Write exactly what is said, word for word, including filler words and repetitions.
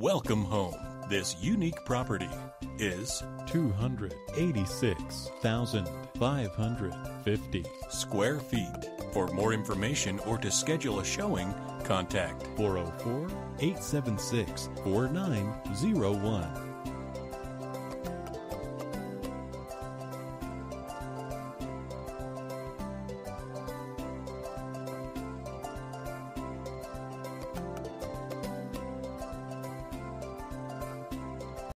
Welcome home. This unique property is two hundred eighty-six thousand five hundred fifty square feet. For more information or to schedule a showing, contact four oh four, eight seven six, four nine oh one.